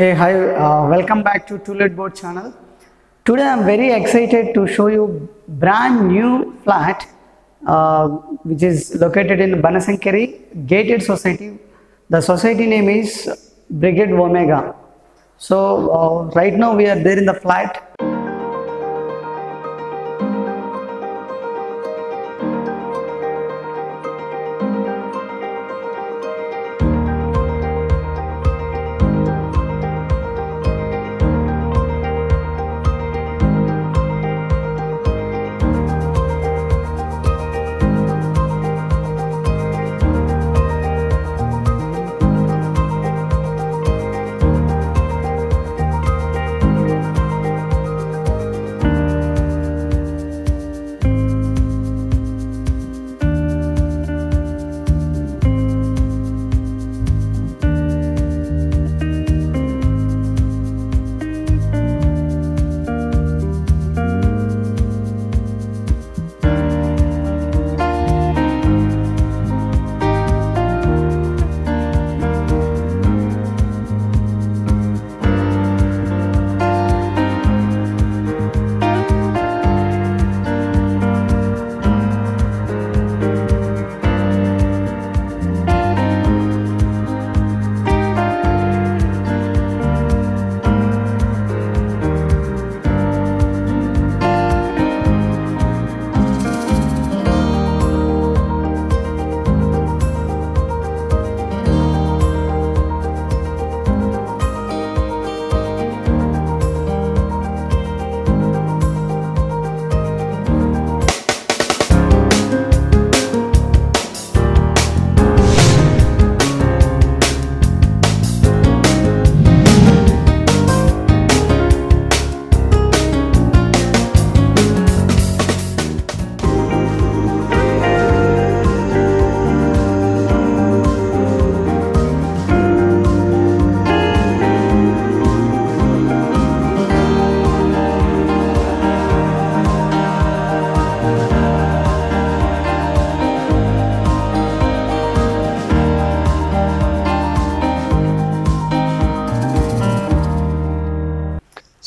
Hey, hi, welcome back to Tolet Board channel. Today I am very excited to show you brand new flat which is located in Banasankari Gated Society. The society name is Brigade Omega. So right now we are there in the flat.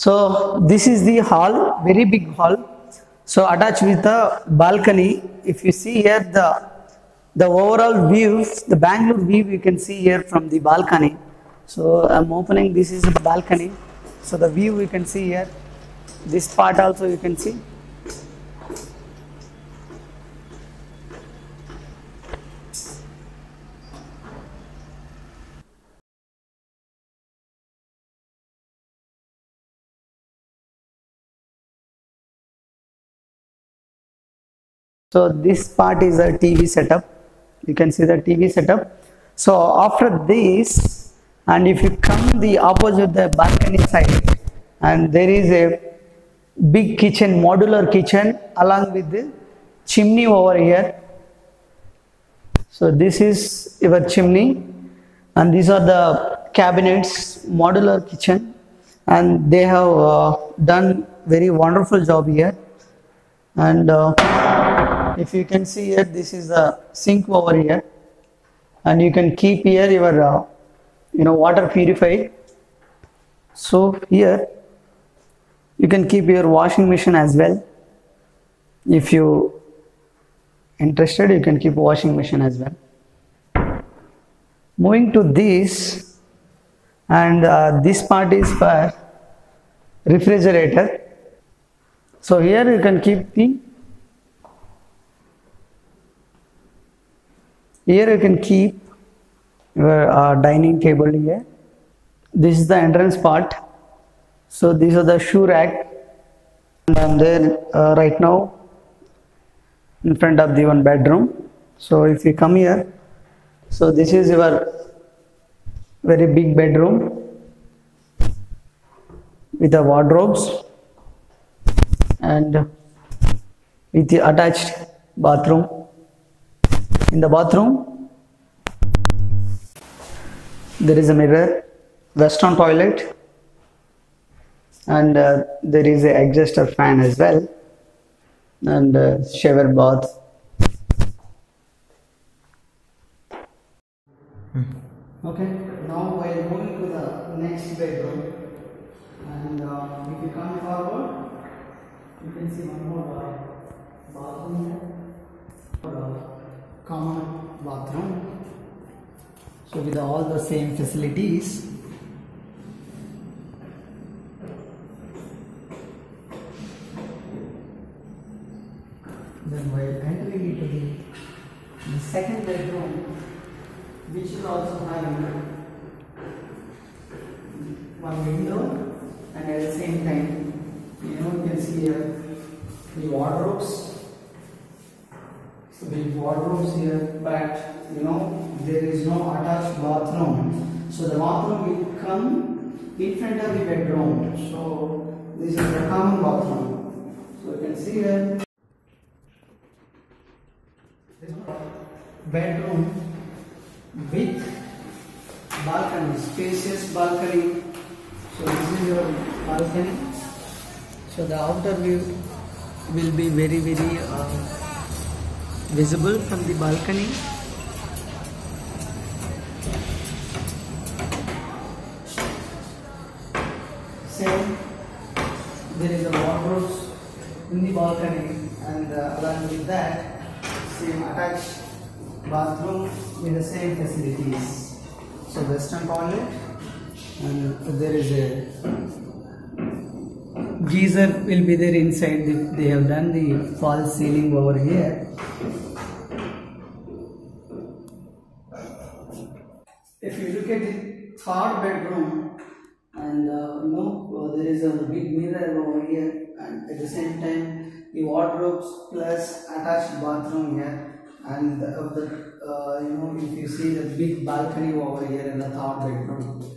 So this is the hall, very big hall, so attached with the balcony. If you see here the overall view, the Bangalore view you can see here from the balcony. So I'm opening, this is the balcony, so the view you can see here, this part also you can see. So this part is a TV setup, you can see the TV setup. So after this, and if you come the opposite the balcony side, and there is a big kitchen, modular kitchen along with the chimney over here. So this is your chimney, and these are the cabinets, modular kitchen, and they have done very wonderful job here. And if you can see here, this is the sink over here, and you can keep here your water purified. So here you can keep your washing machine as well. If you interested, you can keep washing machine as well. Moving to this, and this part is for refrigerator. So here you can keep the here you can keep your dining table here. This is the entrance part. So these are the shoe rack, and I'm there right now in front of the one bedroom. So if you come here, so this is your very big bedroom with the wardrobes and with the attached bathroom. In the bathroom, there is a mirror, western toilet, and there is an exhaustor fan as well, and shower bath. Okay, now we are going to the next bedroom. And if you come forward, you can see one more bathroom here, common bathroom. So with all the same facilities. Then while entering into the second bedroom, which is also having one window, and at the same time, you can see here the wardrobes. So the wardrobes here, but there is no attached bathroom. So the bathroom will come in front of the bedroom. So this is the common bathroom. So you can see here. Bedroom with balcony, spacious balcony. So this is your balcony. So the outer view will be very, very visible from the balcony. Same, there is a wardrobe in the balcony, and along with that, same attached bathroom with the same facilities. So western toilet, and there is a geyser will be there inside. They have done the false ceiling over here. If you look at the third bedroom, and there is a big mirror over here, and at the same time the wardrobes plus attached bathroom here. And if you see the big balcony over here in the third bedroom.